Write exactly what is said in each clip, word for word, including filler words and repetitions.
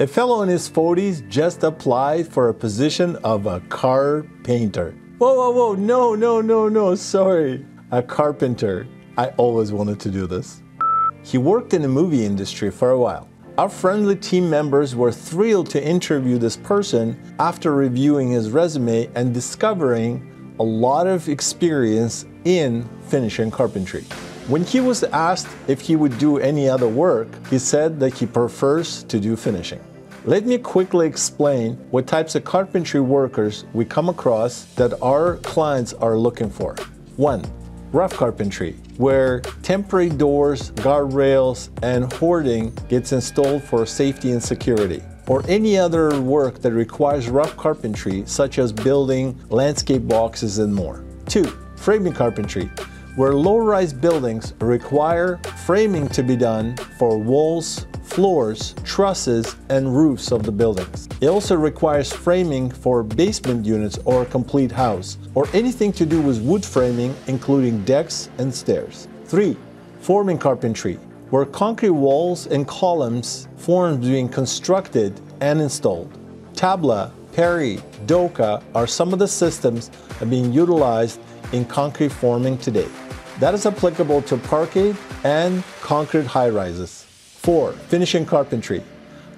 A fellow in his forties just applied for a position of a car painter. Whoa, whoa, whoa, no, no, no, no, sorry. A carpenter. I always wanted to do this. He worked in the movie industry for a while. Our friendly team members were thrilled to interview this person after reviewing his resume and discovering a lot of experience in finishing carpentry. When he was asked if he would do any other work, he said that he prefers to do finishing. Let me quickly explain what types of carpentry workers we come across that our clients are looking for. One, rough carpentry, where temporary doors, guardrails, and hoarding gets installed for safety and security, or any other work that requires rough carpentry, such as building, landscape boxes, and more. Two, framing carpentry, where low-rise buildings require framing to be done for walls, floors, trusses, and roofs of the buildings. It also requires framing for basement units or a complete house, or anything to do with wood framing, including decks and stairs. Three, forming carpentry, where concrete walls and columns forms being constructed and installed. Tabla, Peri, Doka are some of the systems that are being utilized in concrete forming today. That is applicable to parquet and concrete high-rises. Four, finishing carpentry,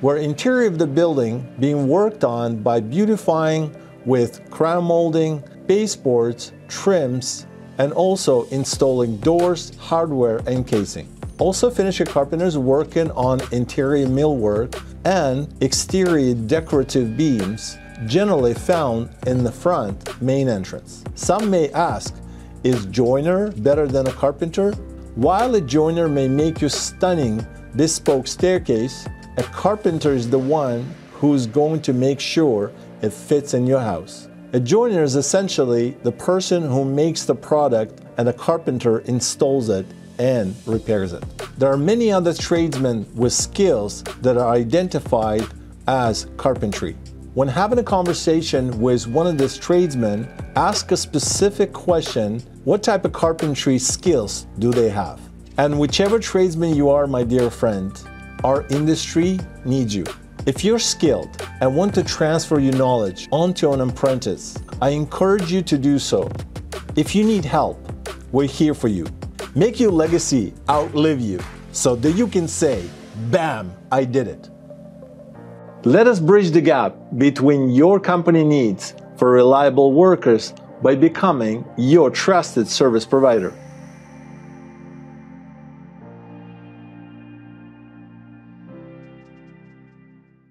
where interior of the building being worked on by beautifying with crown molding, baseboards, trims, and also installing doors, hardware, and casing. Also, finishing carpenters working on interior millwork and exterior decorative beams, generally found in the front main entrance. Some may ask, is joiner better than a carpenter? While a joiner may make you stunning bespoke staircase, a carpenter is the one who's going to make sure it fits in your house. A joiner is essentially the person who makes the product and a carpenter installs it and repairs it. There are many other tradesmen with skills that are identified as carpentry. When having a conversation with one of these tradesmen, ask a specific question: what type of carpentry skills do they have? And whichever tradesman you are, my dear friend, our industry needs you. If you're skilled and want to transfer your knowledge onto an apprentice, I encourage you to do so. If you need help, we're here for you. Make your legacy outlive you so that you can say, bam, I did it. Let us bridge the gap between your company needs for reliable workers by becoming your trusted service provider.